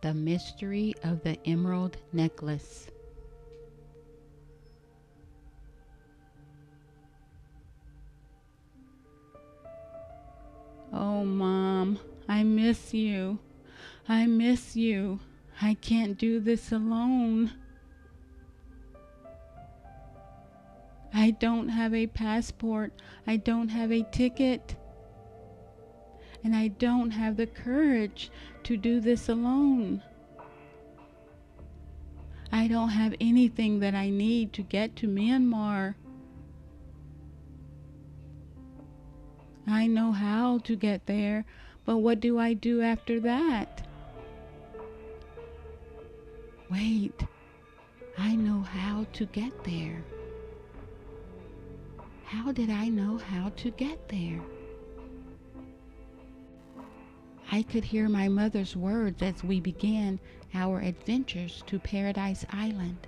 The Mystery of the Emerald Necklace. Oh, Mom, I miss you. I miss you. I can't do this alone. I don't have a passport. I don't have a ticket. And I don't have the courage to do this alone. I don't have anything that I need to get to Myanmar. I know how to get there, but what do I do after that? Wait, I know how to get there. How did I know how to get there? I could hear my mother's words as we began our adventures to Paradise Island.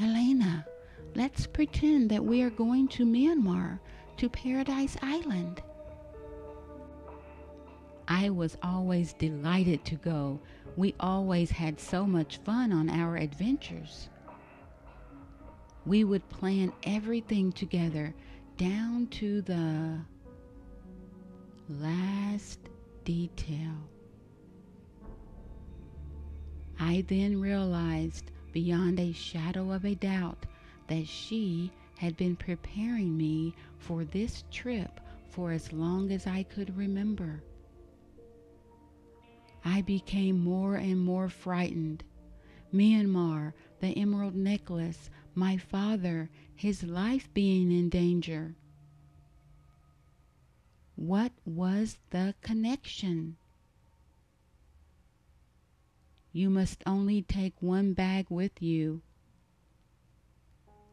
Elena, let's pretend that we are going to Myanmar, to Paradise Island. I was always delighted to go. We always had so much fun on our adventures. We would plan everything together, down to the last detail. I then realized beyond a shadow of a doubt that she had been preparing me for this trip for as long as I could remember. I became more and more frightened. Myanmar, the emerald necklace, my father, his life being in danger. What was the connection? You must only take one bag with you.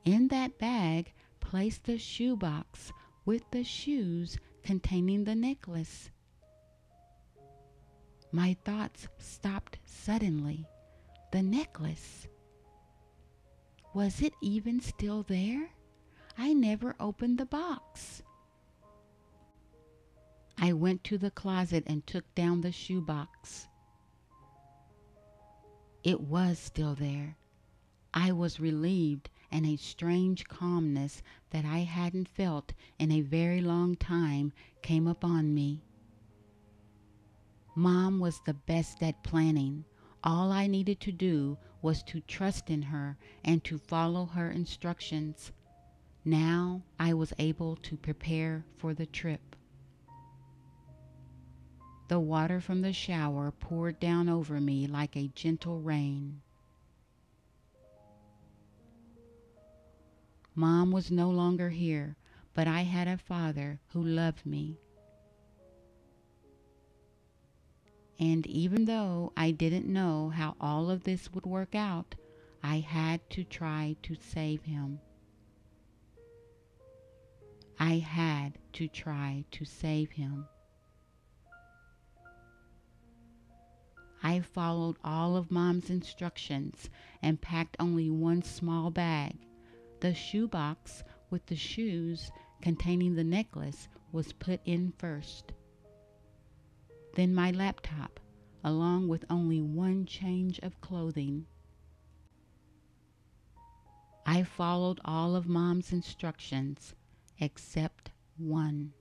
In that bag, place the shoebox with the shoes containing the necklace. My thoughts stopped suddenly. The necklace. Was it even still there? I never opened the box. I went to the closet and took down the shoebox. It was still there. I was relieved, and a strange calmness that I hadn't felt in a very long time came upon me. Mom was the best at planning. All I needed to do was to trust in her and to follow her instructions. Now I was able to prepare for the trip. The water from the shower poured down over me like a gentle rain. Mom was no longer here, but I had a father who loved me. And even though I didn't know how all of this would work out, I had to try to save him. I had to try to save him. I followed all of Mom's instructions and packed only one small bag. The shoebox with the shoes containing the necklace was put in first. Then my laptop, along with only one change of clothing. I followed all of Mom's instructions, except one.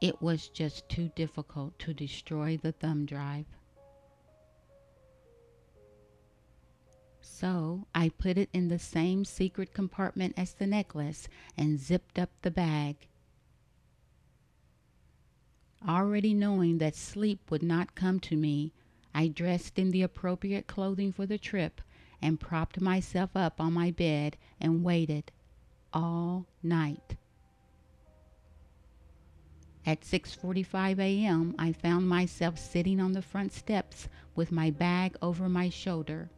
It was just too difficult to destroy the thumb drive. So I put it in the same secret compartment as the necklace and zipped up the bag. Already knowing that sleep would not come to me, I dressed in the appropriate clothing for the trip and propped myself up on my bed and waited all night. At 6:45 a.m., I found myself sitting on the front steps with my bag over my shoulder.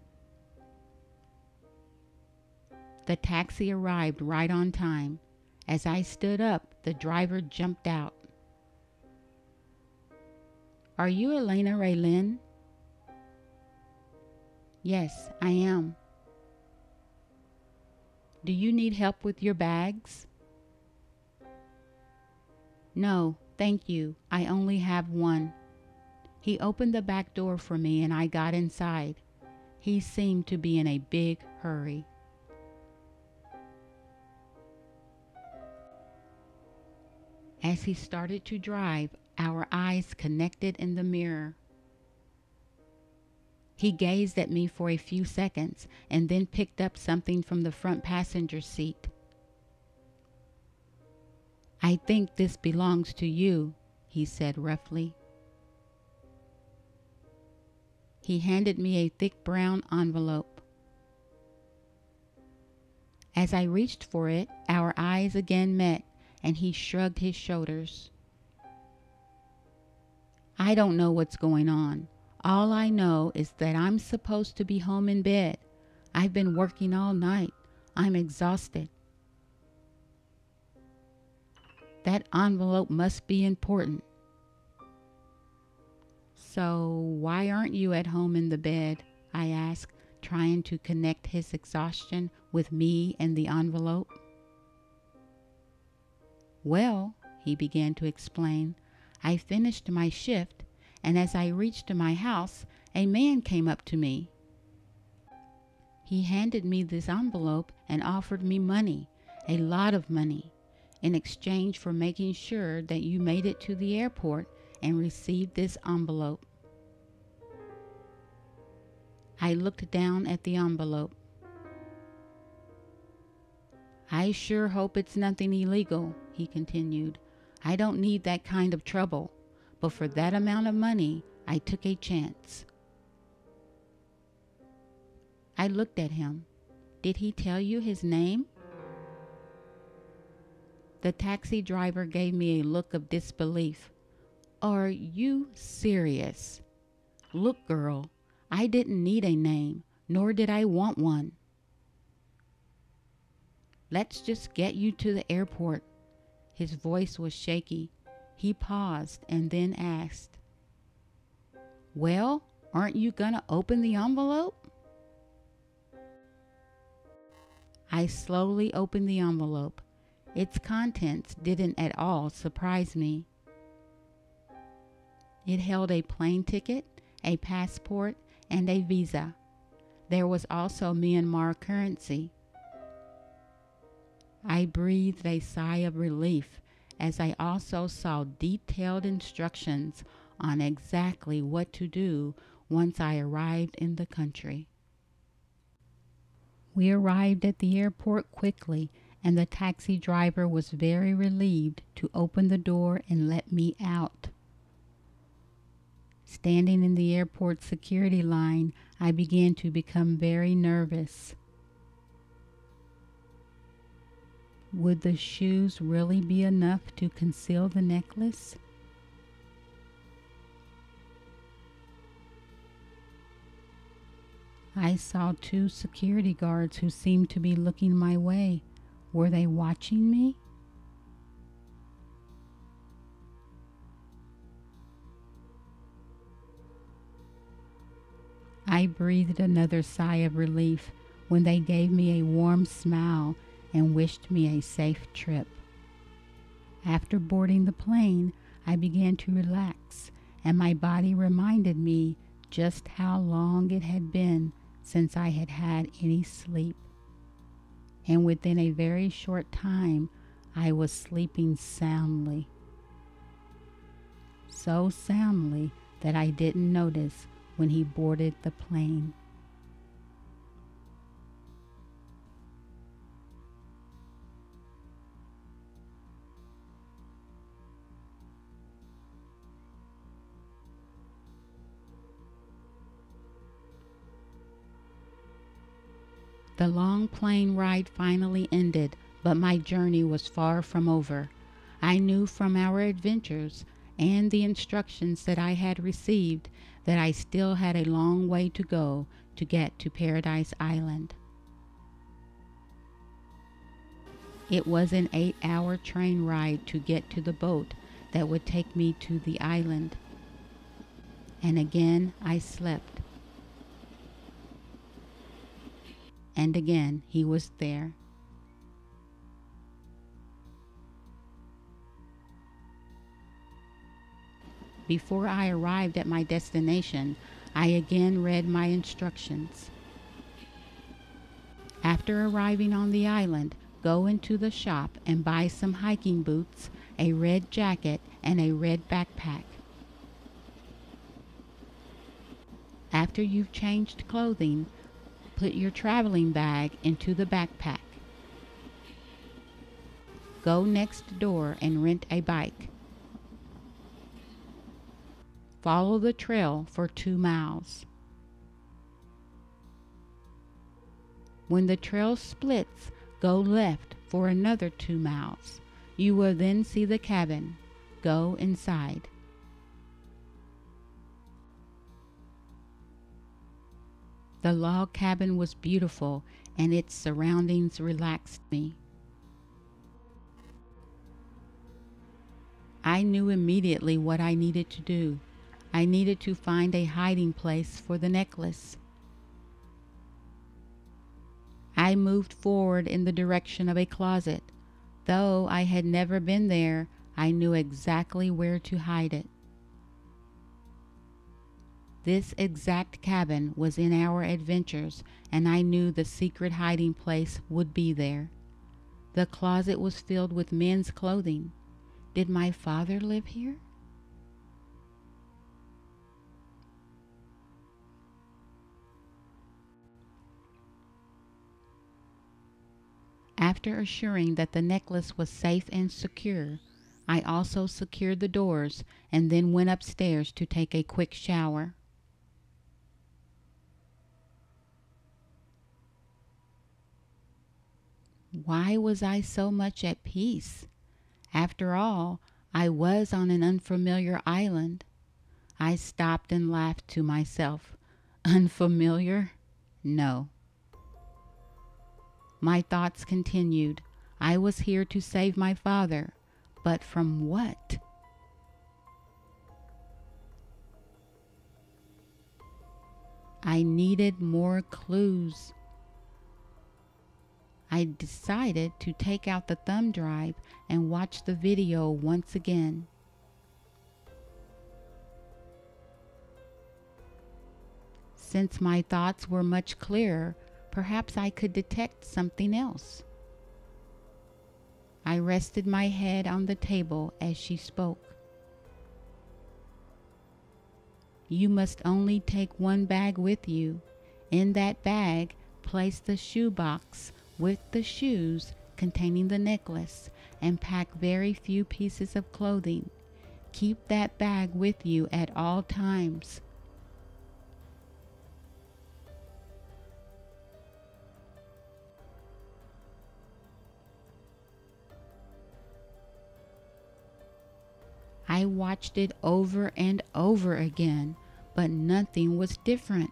The taxi arrived right on time. As I stood up, the driver jumped out. Are you Elena Ray Lynn? Yes, I am. Do you need help with your bags? No, Thank you, I only have one. He opened the back door for me and I got inside. He seemed to be in a big hurry. As he started to drive, our eyes connected in the mirror. He gazed at me for a few seconds and then picked up something from the front passenger seat. "I think this belongs to you," he said roughly. He handed me a thick brown envelope. As I reached for it, our eyes again met, and he shrugged his shoulders. "I don't know what's going on. All I know is that I'm supposed to be home in bed. I've been working all night. I'm exhausted." "That envelope must be important. So why aren't you at home in the bed?" I asked, trying to connect his exhaustion with me and the envelope. "Well," he began to explain, "I finished my shift, and as I reached my house, a man came up to me. He handed me this envelope and offered me money, a lot of money, in exchange for making sure that you made it to the airport and received this envelope." I looked down at the envelope. "I sure hope it's nothing illegal," he continued. "I don't need that kind of trouble, but for that amount of money, I took a chance." I looked at him. "Did he tell you his name?" The taxi driver gave me a look of disbelief. "Are you serious? Look, girl, I didn't need a name, nor did I want one. Let's just get you to the airport." His voice was shaky. He paused and then asked, "Well, aren't you gonna open the envelope?" I slowly opened the envelope. Its contents didn't at all surprise me. It held a plane ticket, a passport, and a visa. There was also Myanmar currency. I breathed a sigh of relief as I also saw detailed instructions on exactly what to do once I arrived in the country. We arrived at the airport quickly, and the taxi driver was very relieved to open the door and let me out. Standing in the airport security line, I began to become very nervous. Would the shoes really be enough to conceal the necklace? I saw two security guards who seemed to be looking my way. Were they watching me? I breathed another sigh of relief when they gave me a warm smile and wished me a safe trip. After boarding the plane, I began to relax, and my body reminded me just how long it had been since I had had any sleep. And within a very short time, I was sleeping soundly. So soundly that I didn't notice when he boarded the plane. The long plane ride finally ended, but my journey was far from over. I knew from our adventures and the instructions that I had received that I still had a long way to go to get to Paradise Island. It was an 8-hour train ride to get to the boat that would take me to the island. And again I slept. And again, he was there. Before I arrived at my destination, I again read my instructions. After arriving on the island, go into the shop and buy some hiking boots, a red jacket, and a red backpack. After you've changed clothing, put your traveling bag into the backpack. Go next door and rent a bike. Follow the trail for 2 miles. When the trail splits, go left for another 2 miles. You will then see the cabin. Go inside. The log cabin was beautiful, and its surroundings relaxed me. I knew immediately what I needed to do. I needed to find a hiding place for the necklace. I moved forward in the direction of a closet. Though I had never been there, I knew exactly where to hide it. This exact cabin was in our adventures, and I knew the secret hiding place would be there. The closet was filled with men's clothing. Did my father live here? After assuring that the necklace was safe and secure, I also secured the doors and then went upstairs to take a quick shower. Why was I so much at peace? After all, I was on an unfamiliar island. I stopped and laughed to myself. Unfamiliar? No. My thoughts continued. I was here to save my father, but from what? I needed more clues. I decided to take out the thumb drive and watch the video once again. Since my thoughts were much clearer, perhaps I could detect something else. I rested my head on the table as she spoke. You must only take one bag with you. In that bag, place the shoe box with the shoes containing the necklace, and pack very few pieces of clothing. Keep that bag with you at all times. I watched it over and over again, but nothing was different.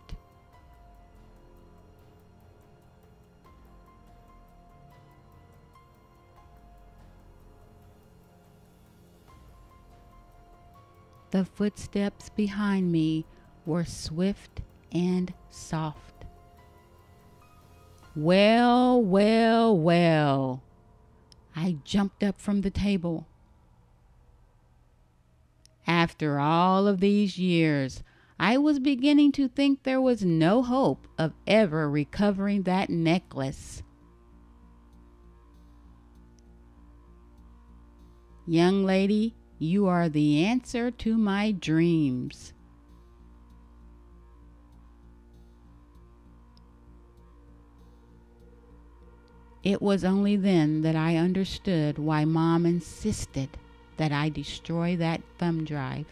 The footsteps behind me were swift and soft. Well, well, well. I jumped up from the table. After all of these years, I was beginning to think there was no hope of ever recovering that necklace. Young lady, you are the answer to my dreams. It was only then that I understood why Mom insisted that I destroy that thumb drive.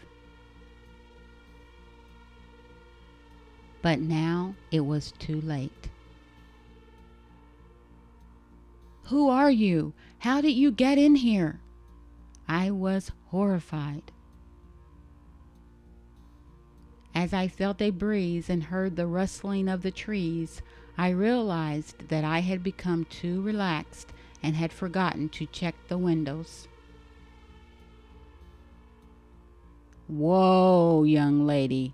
But now it was too late. Who are you? How did you get in here? I was horrified. As I felt a breeze and heard the rustling of the trees, I realized that I had become too relaxed and had forgotten to check the windows. Whoa, young lady,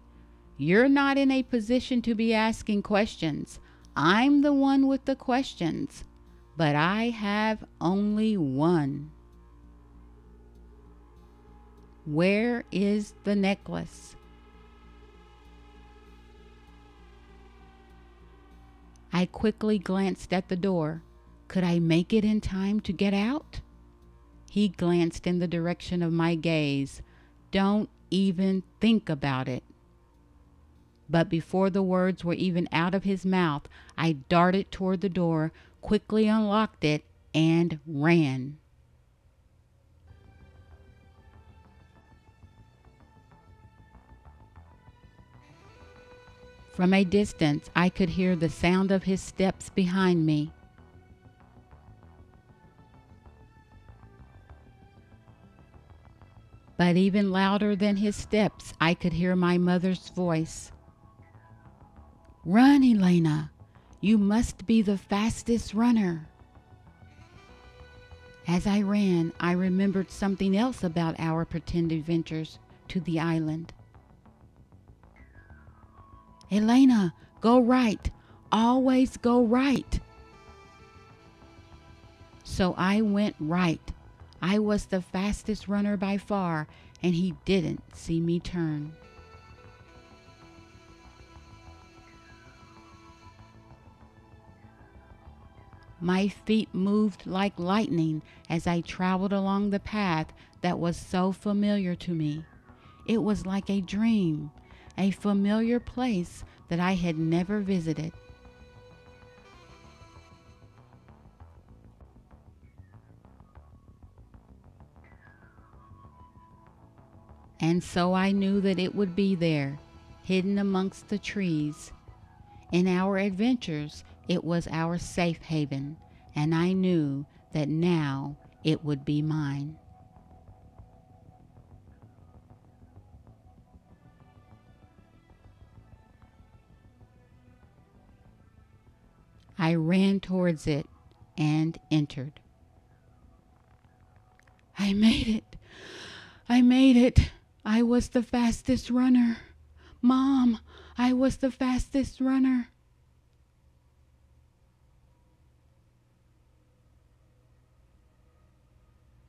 you're not in a position to be asking questions. I'm the one with the questions, but I have only one. Where is the necklace? I quickly glanced at the door. Could I make it in time to get out? He glanced in the direction of my gaze. Don't even think about it. But before the words were even out of his mouth, I darted toward the door, quickly unlocked it, and ran. From a distance, I could hear the sound of his steps behind me. But even louder than his steps, I could hear my mother's voice. Run, Elena. You must be the fastest runner. As I ran, I remembered something else about our pretended ventures to the island. Elena, go right. Always go right. So I went right. I was the fastest runner by far, and he didn't see me turn. My feet moved like lightning as I traveled along the path that was so familiar to me. It was like a dream, a familiar place that I had never visited. And so I knew that it would be there, hidden amongst the trees. In our adventures, it was our safe haven, and I knew that now it would be mine. I ran towards it and entered. I made it. I made it. I was the fastest runner. Mom, I was the fastest runner.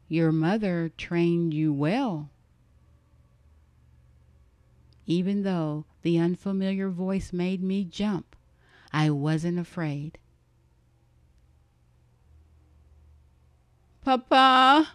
Your mother trained you well. Even though the unfamiliar voice made me jump, I wasn't afraid. Papa!